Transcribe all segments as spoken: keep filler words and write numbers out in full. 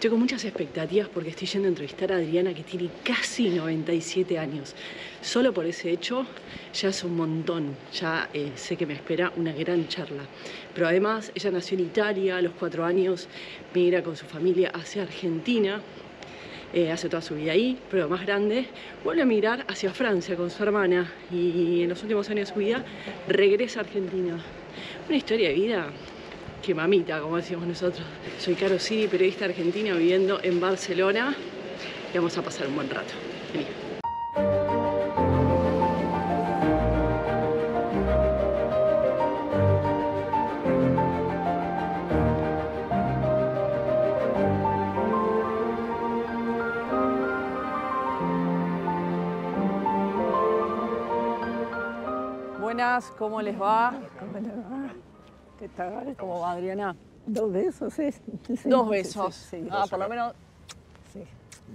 Estoy con muchas expectativas porque estoy yendo a entrevistar a Adriana, que tiene casi noventa y siete años. Solo por ese hecho ya es un montón. Ya eh, sé que me espera una gran charla. Pero además, ella nació en Italia, a los cuatro años migra con su familia hacia Argentina. Eh, hace toda su vida ahí, pero más grande, vuelve a migrar hacia Francia con su hermana y en los últimos años de su vida regresa a Argentina. Una historia de vida que mamita, como decimos nosotros. Soy Caro Siri, periodista argentina viviendo en Barcelona y vamos a pasar un buen rato. Vení. ¿Cómo les va? ¿Cómo les va? ¿Qué tal? ¿Cómo va, Adriana? Dos besos, ¿eh? Sí, Dos besos. Sí, sí, sí. Ah, por lo menos... Sí.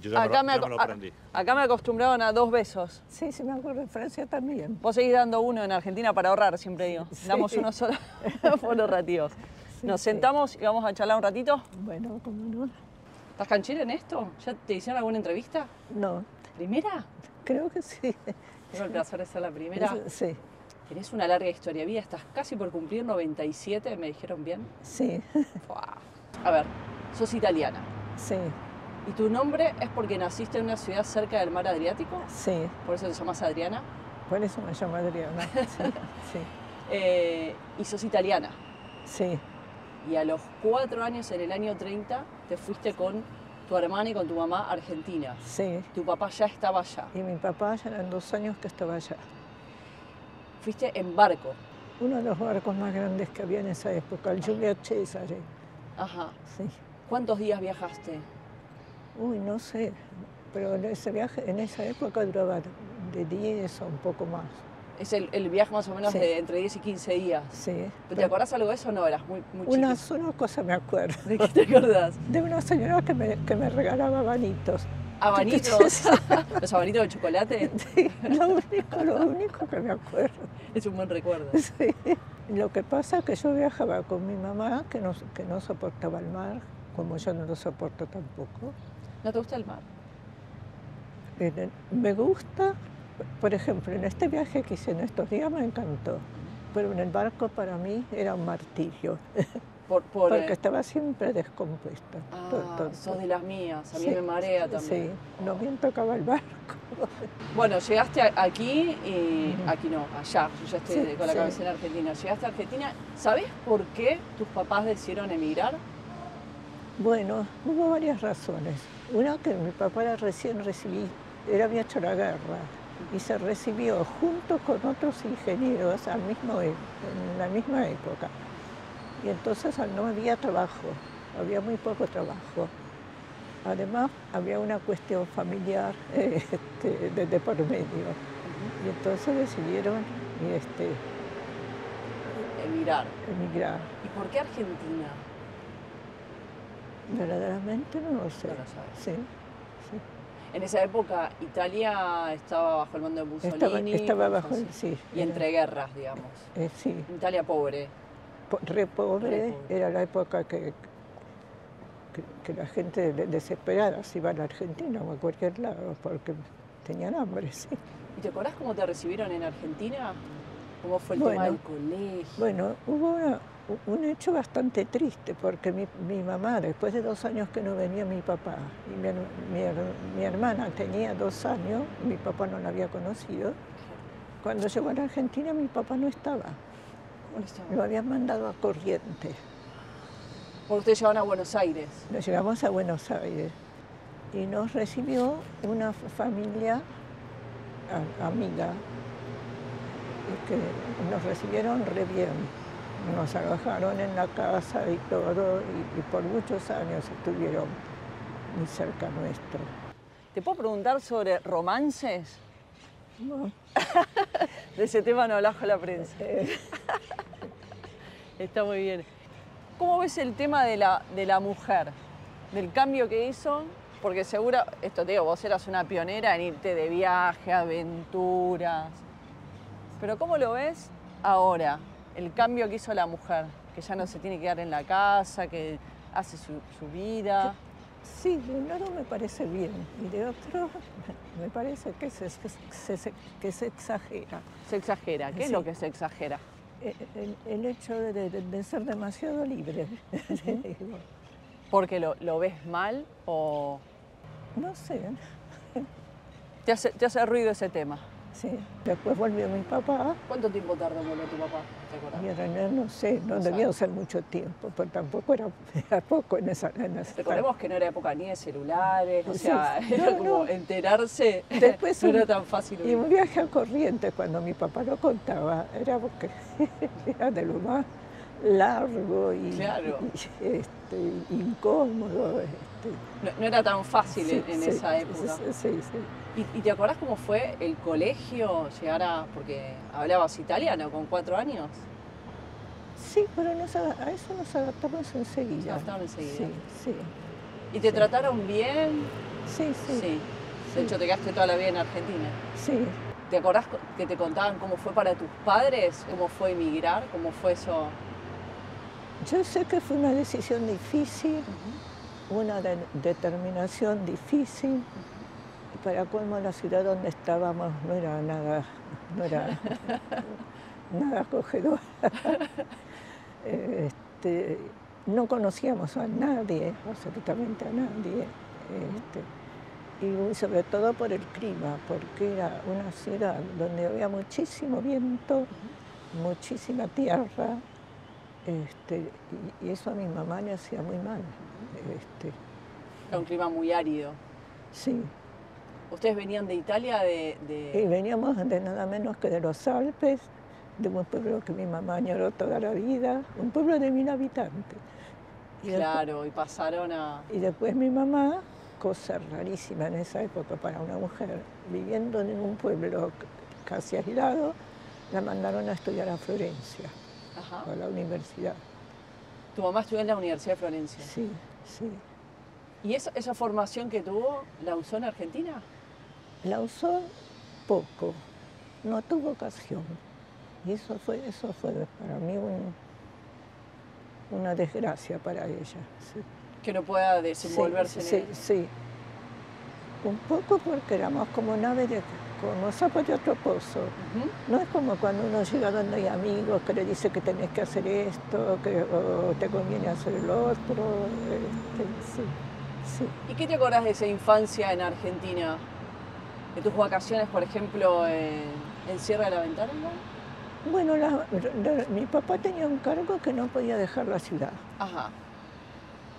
Yo ya acá, me, ya me lo aprendí. Acá me acostumbraron a dos besos. Sí, sí, me acuerdo. En Francia también. Vos seguís dando uno en Argentina para ahorrar, siempre digo. Sí. Damos uno solo por los ratitos. Sí, Nos sí. sentamos y vamos a charlar un ratito. Bueno, como no. ¿Estás canchera en esto? ¿Ya te hicieron alguna entrevista? No. ¿Primera? Creo que sí. Tengo el placer de ser la primera. Sí. Tenés una larga historia de vida, estás casi por cumplir noventa y siete, ¿me dijeron bien? Sí. A ver, sos italiana. Sí. ¿Y tu nombre es porque naciste en una ciudad cerca del mar Adriático? Sí. ¿Por eso te llamas Adriana? Por eso me llamo Adriana, sí. sí. Eh, ¿Y sos italiana? Sí. Y a los cuatro años, en el año treinta, te fuiste con tu hermana y con tu mamá a Argentina. Sí. Tu papá ya estaba allá. Y mi papá ya eran dos años que estaba allá. Fuiste en barco. Uno de los barcos más grandes que había en esa época, el Giulia Cesare. Ajá. Sí. ¿Cuántos días viajaste? Uy, no sé, pero en ese viaje, en esa época duraba de diez o un poco más. Es el, el viaje más o menos sí. de entre diez y quince días. Sí. ¿Te, pero... ¿te acordás algo de eso o no? Eras muy, muy chiquita. Una sola cosa me acuerdo. ¿De qué te acordás? De una señora que me, que me regalaba abanitos. ¿Abanitos? ¿Los abanitos de chocolate? Sí, lo único, lo único que me acuerdo. Es un buen recuerdo. Sí. Lo que pasa es que yo viajaba con mi mamá, que no, que no soportaba el mar, como yo no lo soporto tampoco. ¿No te gusta el mar? Eh, me gusta, por ejemplo, en este viaje que hice en estos días me encantó, pero en el barco para mí era un martirio. Por, por, Porque eh... estaba siempre descompuesta. Ah, todo, todo, todo. Sos de las mías, a mí sí, me marea también. Sí, no bien tocaba el barco. Bueno, llegaste aquí y... Uh-huh. Aquí no, allá, yo ya estoy sí, con la sí. cabeza en Argentina. Llegaste a Argentina, ¿sabés por qué tus papás decidieron emigrar? Bueno, hubo varias razones. Una, que mi papá era recién recibido, él había hecho la guerra y se recibió junto con otros ingenieros al mismo, en la misma época. Y entonces no había trabajo, había muy poco trabajo. Además, había una cuestión familiar eh, este, de, de por medio. Y entonces decidieron este, emigrar. emigrar. ¿Y por qué Argentina? Verdaderamente no lo sé. No lo sabes. Sí, sí. En esa época, Italia estaba bajo el mando de Mussolini. Estaba, estaba bajo, sí. Y entre guerras, digamos. Eh, sí. Italia pobre. Re pobre, era la época que, que, que la gente desesperada se iba a la Argentina o a cualquier lado porque tenían hambre, sí. ¿Y te acordás cómo te recibieron en Argentina? ¿Cómo fue el bueno, tema del colegio? Bueno, hubo una, un hecho bastante triste porque mi, mi mamá, después de dos años que no venía mi papá, y mi, mi, mi hermana tenía dos años, mi papá no la había conocido, cuando llegó a la Argentina mi papá no estaba. Lo habían mandado a Corrientes. ¿Por ustedes llegaron a Buenos Aires? Nos llegamos a Buenos Aires y nos recibió una familia a, amiga que nos recibieron re bien. Nos agajaron en la casa y todo y, y por muchos años estuvieron muy cerca nuestro. ¿Te puedo preguntar sobre romances? No. De ese tema no hablas con la prensa. Está muy bien. ¿Cómo ves el tema de la, de la mujer? Del cambio que hizo, porque seguro, esto te digo, vos eras una pionera en irte de viaje, aventuras. Pero ¿cómo lo ves ahora? El cambio que hizo la mujer, que ya no se tiene que quedar en la casa, que hace su, su vida. Sí, de un lado me parece bien y de otro me parece que se, se, se, que se exagera. ¿Se exagera? ¿Qué sí. es lo que se exagera? El, el hecho de, de, de ser demasiado libre. Uh-huh. ¿Porque lo, lo ves mal o...? No sé. ¿Te hace, te hace ruido ese tema? Sí. Después volvió mi papá. ¿Cuánto tiempo tardó en volver tu papá? ¿Te acordás? Y en realidad no sé, no, no debió ser mucho tiempo, pero tampoco era, era poco en esa... En esa Recordemos tarde. que no era época ni de celulares, o sí, sea, no, era como no. enterarse, después no era tan fácil. Y un viaje a Corrientes, cuando mi papá lo contaba, era porque era de lo más largo y, claro. y este, incómodo. Este. No, no era tan fácil sí, en, en sí, esa época. Sí, sí, sí. ¿Y, ¿Y te acordás cómo fue el colegio llegar a...? Porque hablabas italiano con cuatro años. Sí, pero nos, a eso nos adaptamos enseguida. Nos adaptaron enseguida. Sí, sí. ¿Y te sí. trataron bien? Sí, sí. sí. De hecho, sí. te quedaste toda la vida en Argentina. Sí. ¿Te acordás que te contaban cómo fue para tus padres? ¿Cómo fue emigrar? ¿Cómo fue eso...? Yo sé que fue una decisión difícil, uh-huh. una de determinación difícil. Uh-huh. Para colmo, la ciudad donde estábamos no era nada, no era nada acogedora. Este, no conocíamos a nadie, absolutamente a nadie. Este, y sobre todo por el clima, porque era una ciudad donde había muchísimo viento, uh-huh. muchísima tierra. Este, y eso a mi mamá le hacía muy mal. Este. Era un clima muy árido. Sí. ¿Ustedes venían de Italia? De, de... Y veníamos de nada menos que de los Alpes, de un pueblo que mi mamá añoró toda la vida, un pueblo de mil habitantes. Y claro, después, y pasaron a... Y después mi mamá, cosa rarísima en esa época para una mujer, viviendo en un pueblo casi aislado, la mandaron a estudiar a Florencia. Ajá. A la universidad. ¿Tu mamá estudió en la Universidad de Florencia? Sí, sí. ¿Y esa, esa formación que tuvo, la usó en Argentina? La usó poco, no tuvo ocasión. Y eso fue, eso fue para mí un, una desgracia para ella. Sí. Que no pueda desenvolverse sí, en ella. Sí, el... sí. Un poco porque éramos como naves de... como sapos de otro pozo. Uh-huh. No es como cuando uno llega donde hay amigos que le dicen que tenés que hacer esto, que o te conviene hacer lo otro. Este, sí, sí. ¿Y qué te acordás de esa infancia en Argentina? ¿De tus vacaciones, por ejemplo, en, en Sierra de la Ventana? Bueno, la, la, mi papá tenía un cargo que no podía dejar la ciudad. Ajá.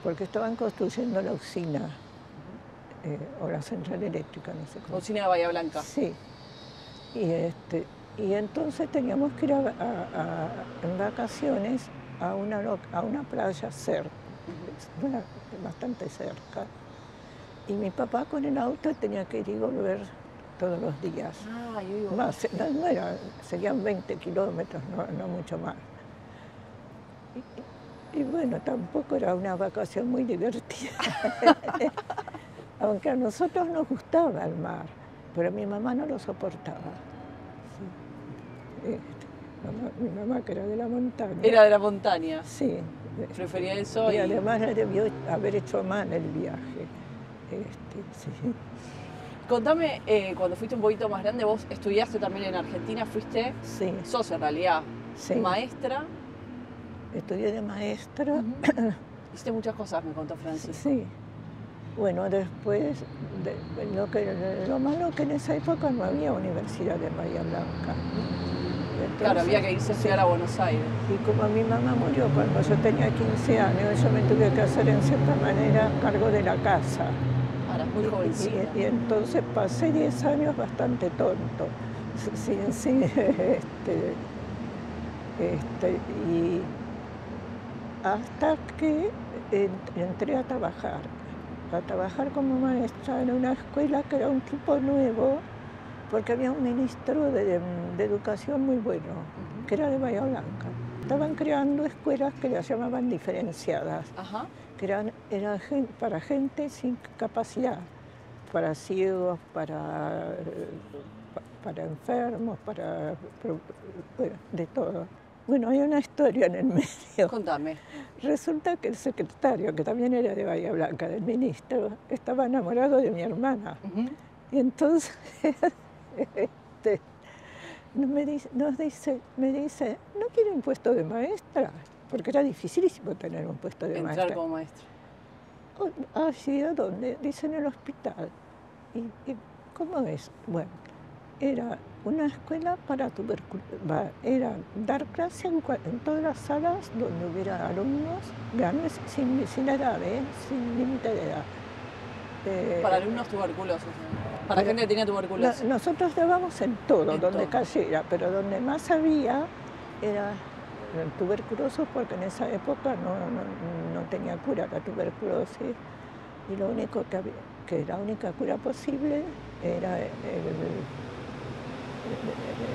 Porque estaban construyendo la usina. Eh, o la central eléctrica, no sé cómo. Usina de Bahía Blanca. Sí. Y, este, y entonces teníamos que ir a, a, a, en vacaciones a una, a una playa cerca, una, bastante cerca. Y mi papá con el auto tenía que ir y volver todos los días. Ah, yo digo. Más, no, no era, serían veinte kilómetros, no, no mucho más. Y, y bueno, tampoco era una vacación muy divertida. Aunque a nosotros nos gustaba el mar, pero mi mamá no lo soportaba. Sí. Este, mamá, mi mamá, que era de la montaña. ¿Era de la montaña? Sí. ¿Prefería eso? Y, y... además debió haber hecho mal el viaje. Este, sí. Contame, eh, cuando fuiste un poquito más grande, vos estudiaste también en Argentina, fuiste... Sí. Sos en realidad sí. maestra. Estudié de maestra. Uh-huh. Hiciste muchas cosas, me contó Francisco. Sí. Bueno, después, de, lo, que, lo malo que en esa época no había universidad de Bahía Blanca. Entonces, claro, había que irse a estudiar a Buenos Aires. Y como mi mamá murió cuando yo tenía quince años, yo me tuve que hacer en cierta manera cargo de la casa. Ahora, muy jovencita. Y, y, y entonces pasé diez años bastante tonto. Sí, sí, este, este, y hasta que entré a trabajar. a trabajar como maestra en una escuela que era un tipo nuevo, porque había un ministro de, de, de educación muy bueno, uh-huh. que era de Bahía Blanca. Estaban creando escuelas que las llamaban diferenciadas, uh-huh. que eran, eran para gente sin capacidad, para ciegos, para, para enfermos, para, para de todo. Bueno, hay una historia en el medio. Contame. Resulta que el secretario, que también era de Bahía Blanca, del ministro, estaba enamorado de mi hermana. Uh-huh. Y entonces este, me dice, nos dice, me dice, ¿no quiere un puesto de maestra? Porque era dificilísimo tener un puesto de maestra. Entrar como maestra. Ah, sí, ¿a dónde? Dice, en el hospital. ¿Y, y cómo es? Bueno, era una escuela para tuberculosis. Era dar clase en, en todas las salas donde hubiera alumnos grandes, sin, sin edad, ¿eh? Sin límite de edad. Eh, para alumnos tuberculosos, ¿no? Para eh, gente que tenía tuberculosis. No, nosotros dábamos en todo, en donde todo. Cayera, pero donde más había era tuberculosos, porque en esa época no, no, no tenía cura la tuberculosis, y lo único que había, que la única cura posible era el, el,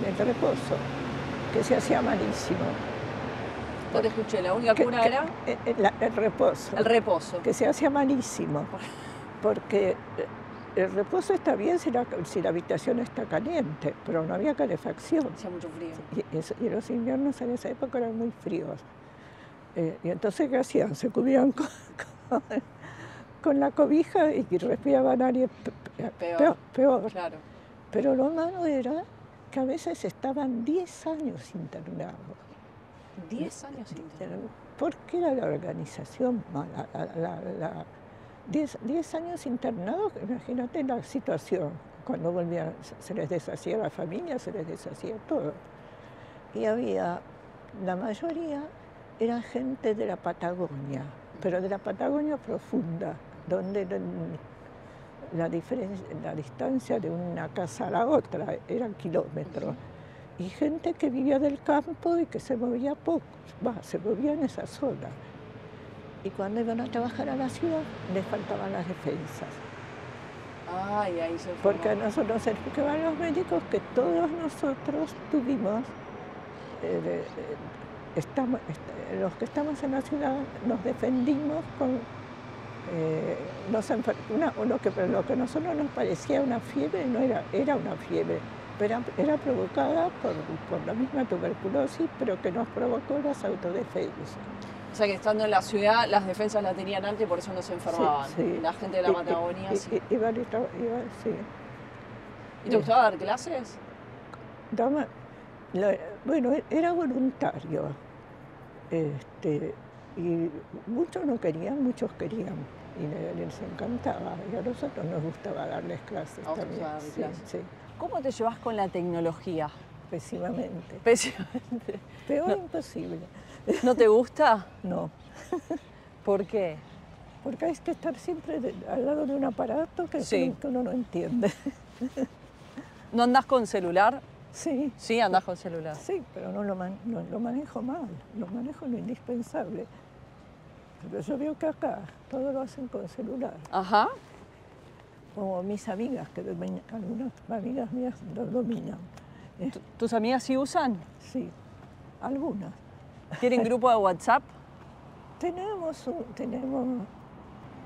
el, el reposo, que se hacía malísimo. No te escuché, la única que, cura que, era... El, el reposo. El reposo. Que se hacía malísimo, porque el reposo está bien si la, si la habitación está caliente, pero no había calefacción. Hacía mucho frío. Y, eso, y los inviernos en esa época eran muy fríos. Eh, y entonces, ¿qué hacían? Se cubrían con, con, con la cobija y respiraban aire peor. peor, peor. Claro. Pero lo malo era que a veces estaban diez años internados. diez años internados. Porque era la organización mala. La, la, la, Diez, diez años internados, imagínate la situación. Cuando volvían, se les deshacía la familia, se les deshacía todo. Y había, la mayoría, era gente de la Patagonia, pero de la Patagonia profunda, donde la, diferencia, la distancia de una casa a la otra eran kilómetros. Y gente que vivía del campo y que se movía poco, bah, se movía en esa zona. Y cuando iban a trabajar a la ciudad, les faltaban las defensas. Ay, ahí se fue. Porque a nosotros se explicaban los médicos que todos nosotros tuvimos, eh, eh, estamos, est los que estamos en la ciudad, nos defendimos con eh, nos una, lo, que, lo que a nosotros nos parecía una fiebre, no era, era una fiebre, pero era, era provocada por, por la misma tuberculosis, pero que nos provocó las autodefensas. O sea que estando en la ciudad, las defensas las tenían antes y por eso no se enfermaban. Sí, sí. La gente de la Patagonia sí. Iban y iban, sí. ¿Y te eh. gustaba dar clases? Dama, la, bueno, era voluntario. Este, y muchos no querían, muchos querían. Y les encantaba. Y a nosotros nos gustaba darles clases a también. Dar sí, clases. Sí. ¿Cómo te llevas con la tecnología? Pésimamente. Pésimamente. Peor no. Imposible. ¿No te gusta? No. ¿Por qué? Porque hay que estar siempre de, al lado de un aparato que, sí. que uno no entiende. ¿No andás con celular? Sí. Sí, andás con celular. Sí, pero no lo, man, no, lo manejo mal, lo manejo lo indispensable. Pero yo veo que acá todo lo hacen con celular. Ajá. Como mis amigas, que dominan, algunas amigas mías lo dominan. ¿Tus amigas sí usan? Sí, algunas. ¿Tienen grupo de WhatsApp? Tenemos, un, tenemos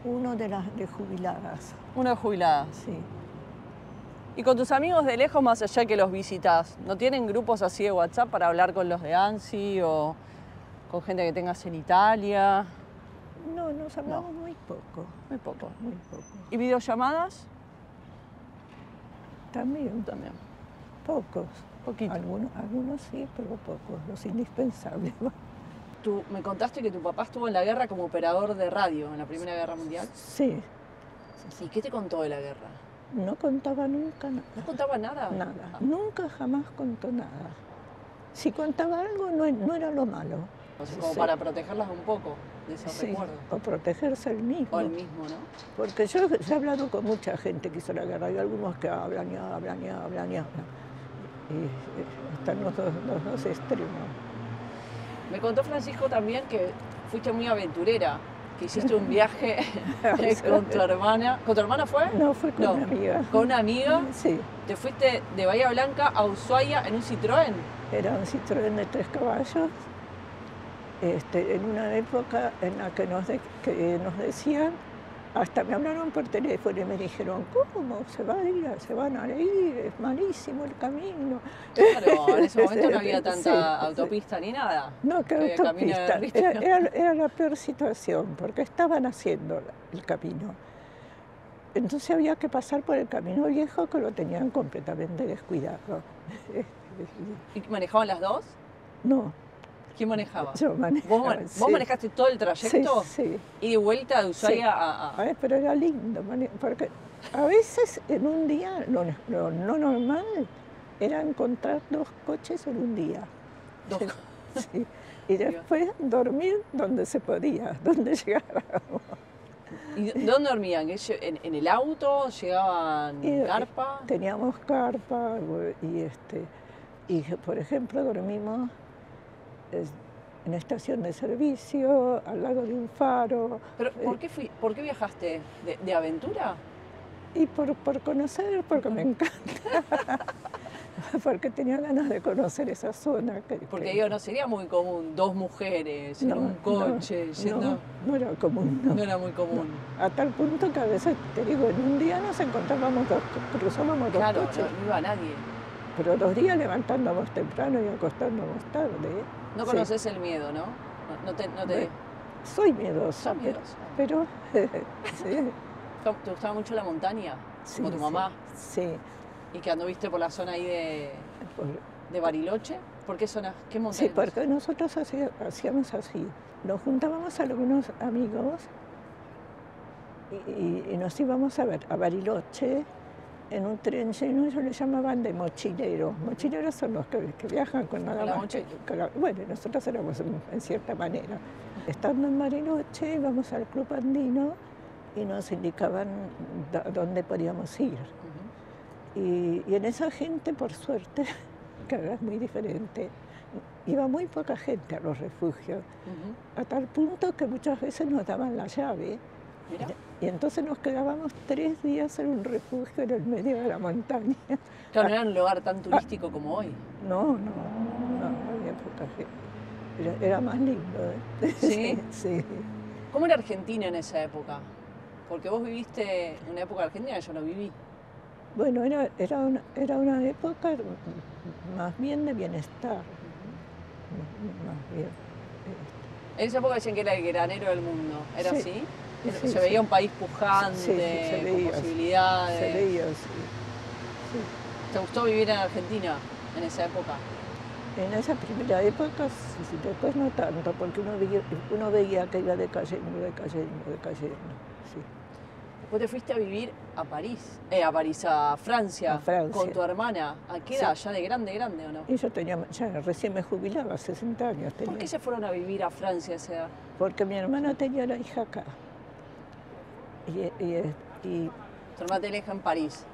uno de las de jubiladas. ¿Uno de jubiladas? Sí. ¿Y con tus amigos de lejos, más allá que los visitas, no tienen grupos así de WhatsApp para hablar con los de Annecy o con gente que tengas en Italia? No, nos hablamos no. muy poco. Muy poco. Muy poco. ¿Y videollamadas? También. También. Pocos. Poquito. Algunos, algunos sí, pero pocos, los indispensables. Tú me contaste que tu papá estuvo en la guerra como operador de radio, en la Primera Guerra Mundial. Sí. ¿Y qué te contó de la guerra? No contaba nunca nada. ¿No contaba nada? Nada. Ah. Nunca jamás contó nada. Si contaba algo, no, no era lo malo. O sea, como sí. para protegerlas un poco de esos sí. recuerdos. O protegerse el mismo. O el mismo, ¿no? Porque yo he hablado con mucha gente que hizo la guerra, y algunos que hablan y hablan y hablan y hablan. Y están los dos, los dos extremos. Me contó Francisco también que fuiste muy aventurera, que hiciste un viaje con tu hermana. ¿Con tu hermana fue? No, fue con no, una amiga. ¿Con una amiga? Sí. Te fuiste de Bahía Blanca a Ushuaia en un Citroën. Era un Citroën de tres caballos, este, en una época en la que nos, de, que nos decían Hasta me hablaron por teléfono y me dijeron, ¿cómo se va a ir? Se van a ir, es malísimo el camino. Claro, en ese momento no había tanta sí, autopista sí. ni nada. No, que eh, autopista. Era, era, era la peor situación, porque estaban haciendo el camino. Entonces había que pasar por el camino viejo, que lo tenían completamente descuidado. ¿Y manejaban las dos? No. ¿Quién manejaba? Yo manejaba. ¿Vos, man sí. ¿Vos manejaste todo el trayecto? Sí, sí. ¿Y de vuelta de Ushuaia sí. a...? a... Ay, pero era lindo, porque a veces en un día, lo, lo no normal, era encontrar dos coches en un día. ¿Dos? Sí. Y después dormir donde se podía, donde llegábamos. ¿Y dónde dormían? ¿En, en el auto? ¿Llegaban y, carpa? Teníamos carpa y, este, y, por ejemplo, dormimos en estación de servicio, al lado de un faro. ¿Pero por qué, fui, por qué viajaste? ¿De, de aventura? Y por, por conocer, porque me encanta. Porque tenía ganas de conocer esa zona. Que, porque que... yo no sería muy común, dos mujeres, no, en un coche, no, yendo... No, no era común, no. No era muy común. No, a tal punto que a veces, te digo, en un día nos encontrábamos dos, cruzábamos dos claro, coches. Claro, no, no iba a nadie. Pero dos días levantándonos temprano y acostándonos tarde. ¿eh? No conoces sí. el miedo, ¿no? No, no te, no te... Soy miedosa. Soy miedosa. Pero... pero sí. ¿Te gustaba mucho la montaña? Sí, ¿como tu mamá? Sí. sí. ¿Y que anduviste por la zona ahí de, por, de Bariloche? ¿Por qué zonas? ¿Qué montañas? Sí, porque nosotros hacía, hacíamos así. Nos juntábamos a algunos amigos y, y, y nos íbamos a, ver, a Bariloche en un tren lleno. Ellos le llamaban de mochileros. Mochileros son los que, que viajan con nada más que, con la, bueno, nosotros éramos en, en cierta manera. Estando en Bariloche íbamos al Club Andino y nos indicaban da, dónde podíamos ir. Y, y en esa gente, por suerte, que ahora es muy diferente, iba muy poca gente a los refugios, uh-huh. a tal punto que muchas veces nos daban la llave. Mira. Y entonces nos quedábamos tres días en un refugio en el medio de la montaña. Claro, no era un lugar tan turístico ah, como hoy. No, no, no, no había poca gente. Era, era más lindo. ¿eh? ¿Sí? Sí. ¿Cómo era Argentina en esa época? Porque vos viviste en una época argentina, yo no viví. Bueno, era, era, una, era una época más bien de bienestar. Más bien. En esa época decían que era el granero del mundo, ¿era sí, así? Sí, se veía sí. un país pujante, sí, sí, se veía, con posibilidades. Se veía, sí. sí. ¿Te gustó vivir en Argentina en esa época? En esa primera época, sí, después no tanto, porque uno veía, uno veía que iba decayendo, decayendo, decayendo. Sí. Vos te fuiste a vivir a París, eh, a París, a Francia, a Francia, con tu hermana. ¿A qué edad? Sí. ¿Ya de grande, grande o no? Y yo tenía, ya recién me jubilaba, sesenta años tenía. ¿Por qué se fueron a vivir a Francia esa edad? Porque mi hermana tenía la hija acá. Y, y, y... ¿Tu hermana tenía la hija en París?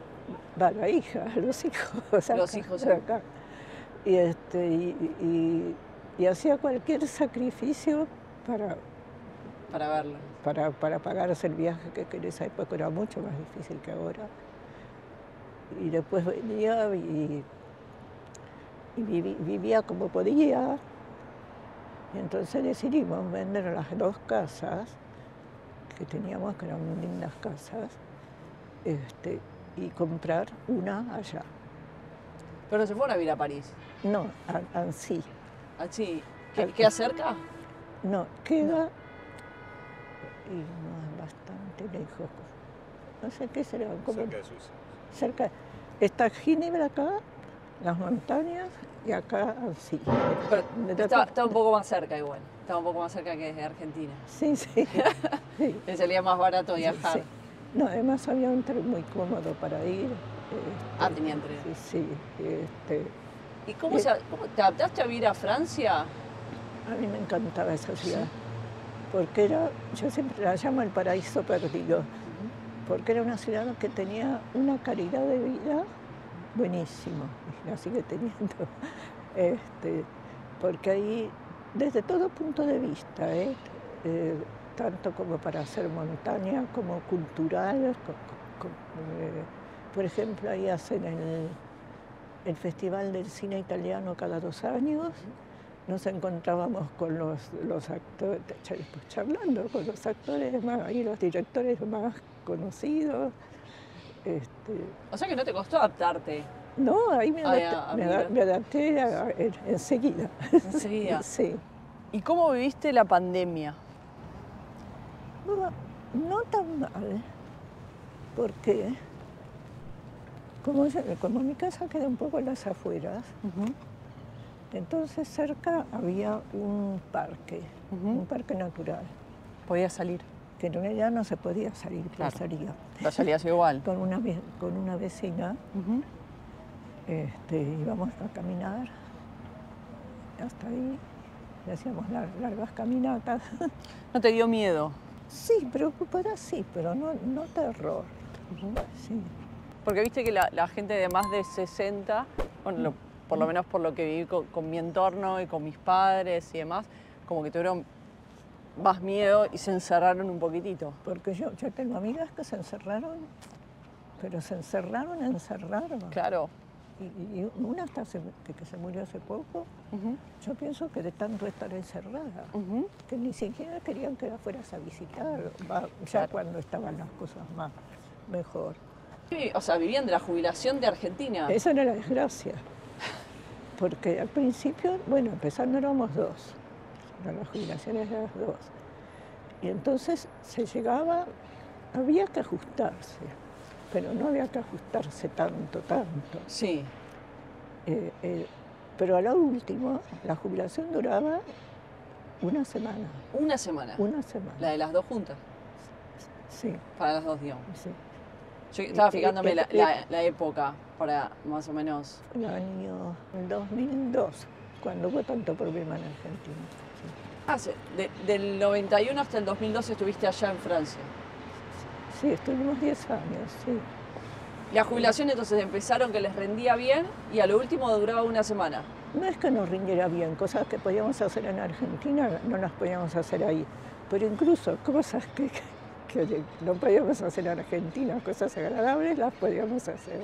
Va, la hija, los hijos. Acá, los hijos acá. acá. Y, este, y, y, y hacía cualquier sacrificio para... Para verlo. Para, para pagarse el viaje, que, que en esa época era mucho más difícil que ahora. Y después venía y, y vivi, vivía como podía. Y entonces decidimos vender las dos casas que teníamos, que eran muy lindas casas, este, y comprar una allá. ¿Pero se fueron a vivir a París? No, a Annecy. ¿Annecy? ¿Queda cerca? No, queda... No. Y no, bastante lejos. No sé qué será. ¿Cómo? Cerca de Susa. Cerca. Está Ginebra acá, las montañas, y acá sí. Pero está, está un poco más cerca igual. Está un poco más cerca que desde Argentina. Sí, sí. sí. Le salía más barato viajar. Sí, sí. No, además había un tren muy cómodo para ir. Este, ah, tenían tren. Sí, sí. Este, ¿Y cómo, eh, se, cómo te adaptaste a vivir a Francia? A mí me encantaba esa ciudad. Sí. Porque era, yo siempre la llamo el paraíso perdido, porque era una ciudad que tenía una calidad de vida buenísima, y la sigue teniendo, este, porque ahí, desde todo punto de vista, ¿eh? Eh, tanto como para hacer montaña, como cultural, con, con, con, eh, por ejemplo, ahí hacen el, el Festival del Cine Italiano cada dos años, nos encontrábamos con los, los actores, charlando con los actores más, y los directores más conocidos. Este, o sea que no te costó adaptarte. No, ahí me adapté, ah, me adapté, me adapté a, a, enseguida. Enseguida. Sí. ¿Y cómo viviste la pandemia? No, no tan mal, porque como, como mi casa queda un poco en las afueras, uh-huh. entonces cerca había un parque, uh-huh. un parque natural. ¿Podía salir? Que en realidad no se podía salir, claro. salía. La salías igual. Con una, con una vecina uh-huh. este, íbamos a caminar hasta ahí, y hacíamos largas caminatas. ¿No te dio miedo? Sí, preocupada sí, pero no, no terror. Uh-huh. sí. Porque viste que la, la gente de más de sesenta, bueno, lo, por lo menos por lo que viví con, con mi entorno y con mis padres y demás, como que tuvieron más miedo y se encerraron un poquitito. Porque yo, yo tengo amigas que se encerraron, pero se encerraron, encerraron. Claro. Y, y una hasta se, que, que se murió hace poco, uh-huh. yo pienso que de tanto estar encerrada, uh-huh. que ni siquiera querían que la fueras a visitar, ya claro. cuando estaban las cosas más mejor. O sea, vivían de la jubilación de Argentina. Esa era la desgracia. Porque al principio, bueno, empezando éramos dos. Las jubilaciones eran dos. Y entonces se llegaba, había que ajustarse. Pero no había que ajustarse tanto, tanto. Sí. Eh, eh, pero a lo último, la jubilación duraba una semana. ¿Una semana? Una semana. ¿La de las dos juntas? Sí. Para las dos, digamos. Sí. Yo estaba fijándome la, la, la época, para más o menos... El año dos mil dos, cuando hubo tanto problema en Argentina. Sí. Ah, sí. De, del noventa y uno hasta el dos mil dos estuviste allá en Francia. Sí, estuvimos diez años, sí. Las jubilaciones entonces empezaron que les rendía bien y a lo último duraba una semana. No es que nos rindiera bien, cosas que podíamos hacer en Argentina no las podíamos hacer ahí. Pero incluso cosas que... que que no podíamos hacer en Argentina, cosas agradables las podíamos hacer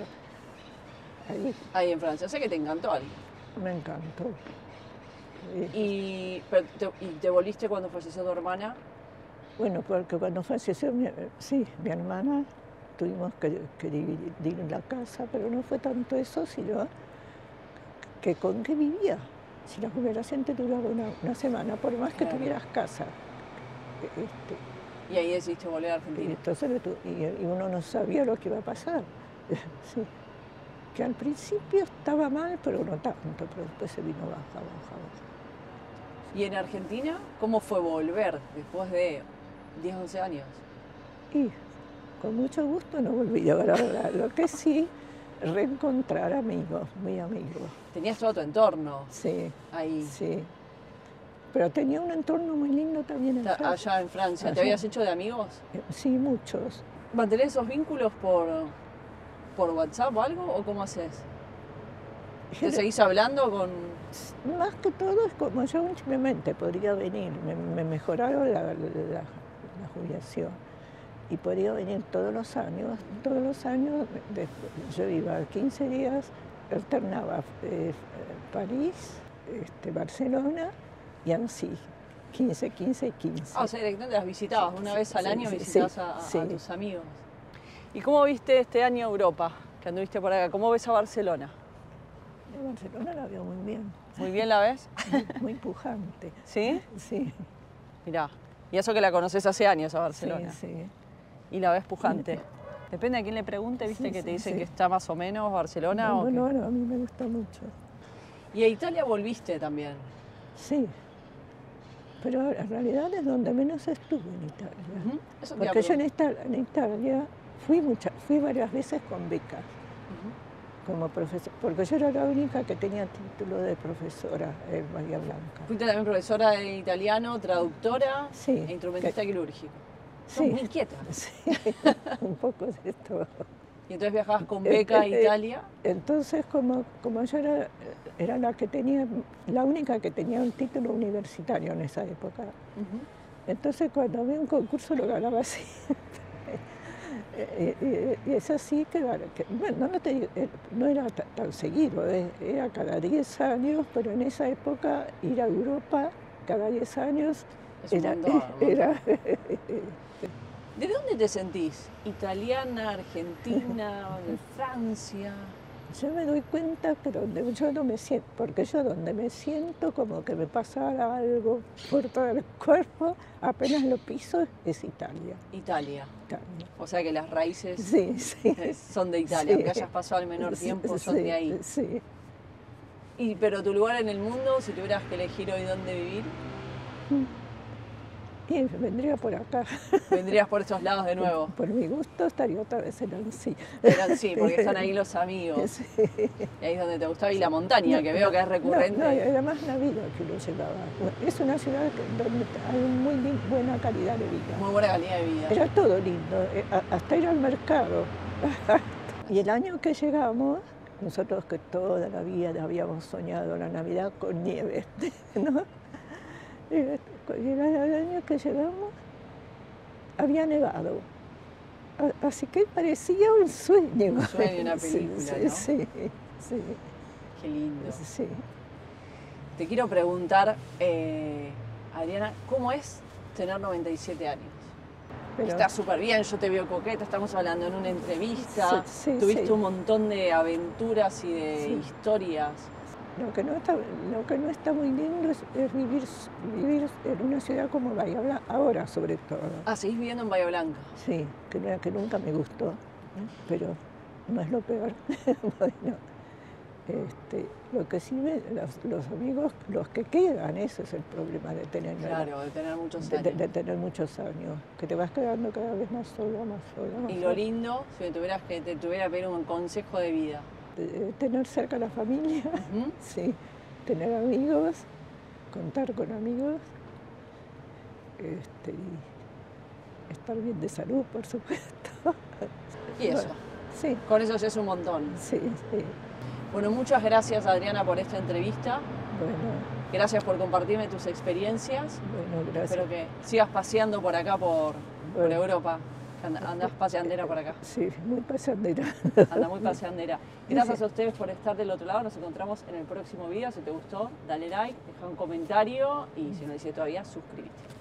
ahí. Ahí en Francia, o sea que te encantó algo. Me encantó. Sí. ¿Y, pero te, ¿Y te volviste cuando falleció tu hermana? Bueno, porque cuando falleció, mi, sí, mi hermana, tuvimos que, que dividir la casa, pero no fue tanto eso, sino que con qué vivía. Si la jubilación te duraba una, una semana, por más que claro. tuvieras casa. Este, Y ahí decidiste volver a Argentina. Y, entonces, y uno no sabía lo que iba a pasar. Sí. Que al principio estaba mal, pero no tanto, pero después se vino baja, baja, baja. Sí. ¿Y en Argentina cómo fue volver después de diez, once años? Y con mucho gusto no volví. Ahora, lo que sí, reencontrar amigos, muy amigos. Tenías todo tu entorno. Sí. Ahí. Sí. Pero tenía un entorno muy lindo también en Francia. Allá en Francia. Allá. ¿Te habías hecho de amigos? Sí, muchos. ¿Mantenés esos vínculos por, por WhatsApp o algo? ¿O cómo haces? ¿Te seguís hablando con...? Más que todo es como yo simplemente podría venir. Me, me mejoraron la, la, la jubilación. Y podría venir todos los años. Todos los años después, yo iba quince días, alternaba eh, París, este, Barcelona... Y Annecy, quince, quince y quince. Ah, o sea, directamente las visitabas, sí, una sí, vez al sí, año sí, visitabas sí, a, sí. a tus amigos. ¿Y cómo viste este año Europa, que anduviste por acá? ¿Cómo ves a Barcelona? A Barcelona la veo muy bien. ¿Muy bien la ves? Muy, muy pujante. ¿Sí? Sí. Mirá, y eso que la conoces hace años a Barcelona. Sí, sí. Y la ves pujante. Depende a quién le pregunte, viste sí, que sí, te dicen sí. que está más o menos Barcelona no, o no, no, a mí me gusta mucho. ¿Y a Italia volviste también? Sí. Pero en realidad es donde menos estuve en Italia. Uh-huh. Porque yo en, esta, en Italia fui, mucha, fui varias veces con becas, uh-huh. como profesora, porque yo era la única que tenía título de profesora en Bahía Blanca. Fuiste también profesora de italiano, traductora sí, e instrumentista que, quirúrgico. Sí. Muy inquieta. Sí, un poco de todo. ¿Y entonces viajabas con beca a Italia? Entonces, como, como yo era, era la que tenía, la única que tenía un título universitario en esa época, uh-huh. entonces cuando había un concurso lo ganaba siempre. Y es así que, bueno, no, te, no era tan seguido, era cada diez años, pero en esa época ir a Europa cada diez años es era, un montón, era, un montón. ¿De dónde te sentís? ¿Italiana, argentina, de Francia? Yo me doy cuenta que donde yo no me siento, porque yo donde me siento como que me pasara algo por todo el cuerpo, apenas lo piso, es Italia. Italia. Italia. O sea que las raíces sí, sí. son de Italia, sí. aunque hayas pasado el menor tiempo, sí, son de ahí. Sí. Y, pero tu lugar en el mundo, si tuvieras que elegir hoy dónde vivir... Y vendría por acá. Vendrías por esos lados de nuevo. Por, por mi gusto estaría otra vez en Annecy. En Annecy, porque están ahí los amigos. Sí. Y ahí es donde te gustaba. Y la montaña, no, que veo que es recurrente. No, no, era más la vida que lo llevaba. Es una ciudad donde hay muy buena calidad de vida. Muy buena calidad de vida. Era todo lindo, hasta ir al mercado. Y el año que llegamos, nosotros que toda la vida habíamos soñado la Navidad con nieve, ¿no? Y el año que llegamos había nevado, así que parecía un sueño. Un sueño, una película, sí, ¿no? Sí, sí. Qué lindo. Sí. Te quiero preguntar, eh, Adriana, ¿cómo es tener noventa y siete años? Pero, está súper bien, yo te veo coqueta, estamos hablando en una entrevista, sí, sí, tuviste sí. un montón de aventuras y de sí. historias. Lo que, no está, lo que no está muy lindo es, es vivir, vivir en una ciudad como Bahía Blanca, ahora sobre todo. Ah, ¿seguís viviendo en Bahía Blanca? Sí, que, no, que nunca me gustó, pero no es lo peor. Bueno, este, lo que sí, me, los, los amigos, los que quedan, ese es el problema de tener... Claro, de tener muchos años. De, de tener muchos años, que te vas quedando cada vez más sola, más sola. Más y lo sola. Lindo, si me tuvieras que te tuviera que pedir un consejo de vida. Tener cerca a la familia, uh-huh. sí, tener amigos, contar con amigos, este, y estar bien de salud, por supuesto. Y eso, bueno, sí. con eso ya es un montón. Sí, sí. Bueno, muchas gracias, Adriana, por esta entrevista. Bueno. Gracias por compartirme tus experiencias. Bueno, gracias. Espero que sigas paseando por acá, por, bueno. por Europa. Andás paseandera por acá. Sí, muy paseandera. Anda muy paseandera. Gracias a ustedes por estar del otro lado. Nos encontramos en el próximo video. Si te gustó, dale like, deja un comentario y si no lo hiciste todavía, suscríbete.